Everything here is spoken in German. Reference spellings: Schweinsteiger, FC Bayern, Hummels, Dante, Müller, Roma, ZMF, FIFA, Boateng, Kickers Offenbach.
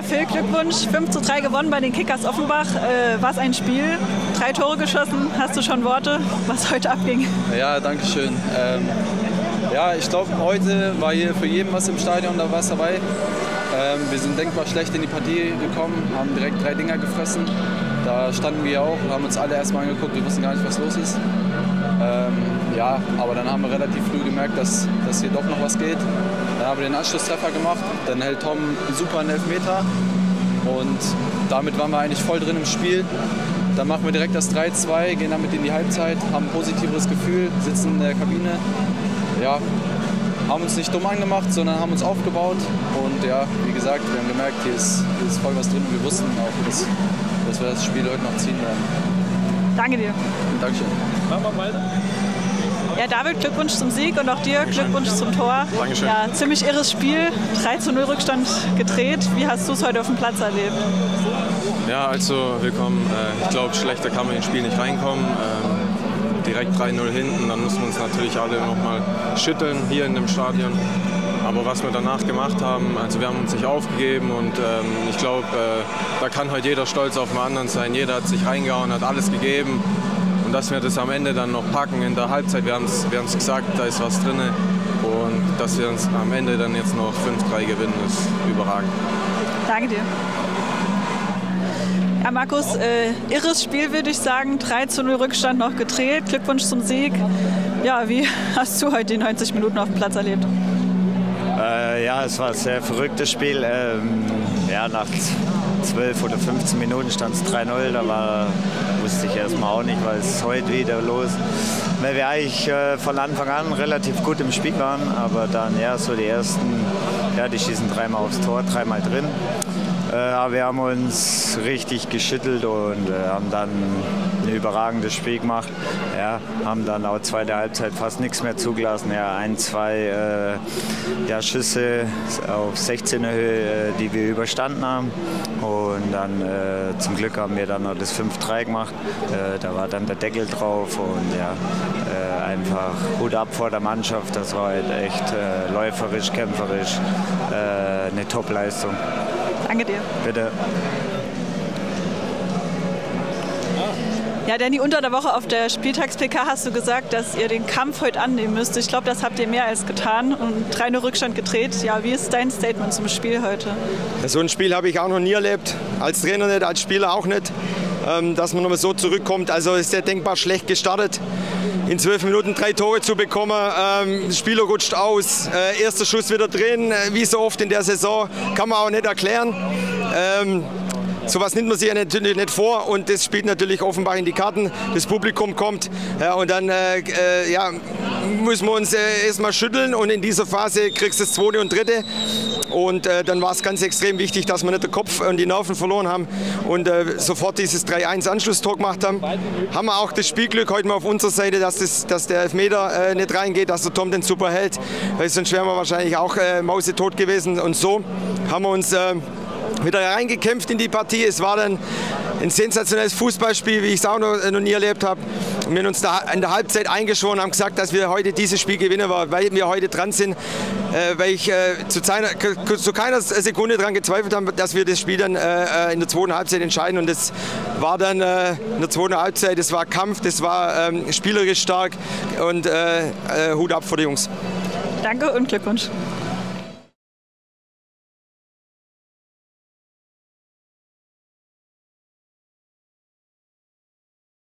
Ja, Phil, Glückwunsch. 5:3 gewonnen bei den Kickers Offenbach. Was ein Spiel. 3 Tore geschossen. Hast du schon Worte, was heute abging? Ja, danke schön. Ja, ich glaube, heute war hier für jeden was im Stadion, da war es dabei. Wir sind denkbar schlecht in die Partie gekommen, haben direkt 3 Dinger gefressen. Da standen wir auch und haben uns alle erstmal angeguckt, wir wussten gar nicht, was los ist. Ja, aber dann haben wir relativ früh gemerkt, dass hier doch noch was geht. Dann haben wir den Anschlusstreffer gemacht, dann hält Tom super einen Elfmeter und damit waren wir eigentlich voll drin im Spiel. Dann machen wir direkt das 3:2, gehen damit in die Halbzeit, haben ein positiveres Gefühl, sitzen in der Kabine. Ja, haben uns nicht dumm angemacht, sondern haben uns aufgebaut und ja, wie gesagt, wir haben gemerkt, hier ist voll was drin und wir wussten auch, dass wir das Spiel heute noch ziehen werden. Danke dir. Dankeschön. Machen wir weiter. Ja, David, Glückwunsch zum Sieg und auch dir Glückwunsch zum Tor. Dankeschön. Ja, ziemlich irres Spiel, 3:0 Rückstand gedreht. Wie hast du es heute auf dem Platz erlebt? Ja, also wir kommen, ich glaube, schlechter kann man ins Spiel nicht reinkommen. Direkt 3:0 hinten, dann müssen wir uns natürlich alle nochmal schütteln hier in dem Stadion. Aber was wir danach gemacht haben, also wir haben uns nicht aufgegeben und ich glaube, da kann heute jeder stolz auf den anderen sein. Jeder hat sich reingehauen, hat alles gegeben. Und dass wir das am Ende dann noch packen in der Halbzeit, wir haben's gesagt, da ist was drin. Und dass wir uns am Ende dann jetzt noch 5:3 gewinnen, ist überragend. Danke dir. Ja, Markus, irres Spiel würde ich sagen, 3:0 Rückstand noch gedreht, Glückwunsch zum Sieg. Ja, wie hast du heute die 90 Minuten auf dem Platz erlebt? Ja, es war ein sehr verrücktes Spiel. Ja, nach 12 oder 15 Minuten stand es 3:0, wusste ich erstmal auch nicht, was ist heute wieder los. Weil wir eigentlich von Anfang an relativ gut im Spiel waren, aber dann ja so die ersten, ja die schießen 3-mal aufs Tor, 3-mal drin. Aber wir haben uns richtig geschüttelt und haben dann ein überragendes Spiel gemacht. Ja, haben dann auch zweite Halbzeit fast nichts mehr zugelassen. Ja, 1, 2 ja, Schüsse auf 16er Höhe, die wir überstanden haben. Und dann zum Glück haben wir dann noch das 5:3 gemacht. Da war dann der Deckel drauf und ja, einfach Hut ab vor der Mannschaft. Das war halt echt läuferisch, kämpferisch eine Top-Leistung. Danke dir. Bitte. Ja, Danny, unter der Woche auf der Spieltags-PK hast du gesagt, dass ihr den Kampf heute annehmen müsst. Ich glaube, das habt ihr mehr als getan und 3:0 Rückstand gedreht. Ja, wie ist dein Statement zum Spiel heute? Ja, so ein Spiel habe ich auch noch nie erlebt. Als Trainer nicht, als Spieler auch nicht. Dass man nochmal so zurückkommt. Also ist der denkbar schlecht gestartet. In 12 Minuten 3 Tore zu bekommen, Spieler rutscht aus, erster Schuss wieder drin, wie so oft in der Saison, kann man auch nicht erklären. Sowas nimmt man sich ja natürlich nicht vor und das spielt natürlich Offenbach in die Karten. Das Publikum kommt und dann ja, müssen wir uns erstmal schütteln und in dieser Phase kriegst du das 2. und 3. Und dann war es ganz extrem wichtig, dass wir nicht den Kopf und die Nerven verloren haben und sofort dieses 3:1 Anschlusstor gemacht haben. Haben wir auch das Spielglück heute mal auf unserer Seite, dass der Elfmeter nicht reingeht, dass der Tom den super hält. Sonst wären wir wahrscheinlich auch mausetot gewesen. Und so haben wir uns wieder reingekämpft in die Partie. Es war dann ein sensationelles Fußballspiel, wie ich es auch noch nie erlebt habe. Wir haben uns da in der Halbzeit eingeschworen und haben gesagt, dass wir heute dieses Spiel gewinnen, weil wir heute dran sind. Weil ich zu keiner Sekunde daran gezweifelt habe, dass wir das Spiel dann in der zweiten Halbzeit entscheiden. Und das war dann in der zweiten Halbzeit, das war Kampf, das war spielerisch stark und Hut ab vor die Jungs. Danke und Glückwunsch.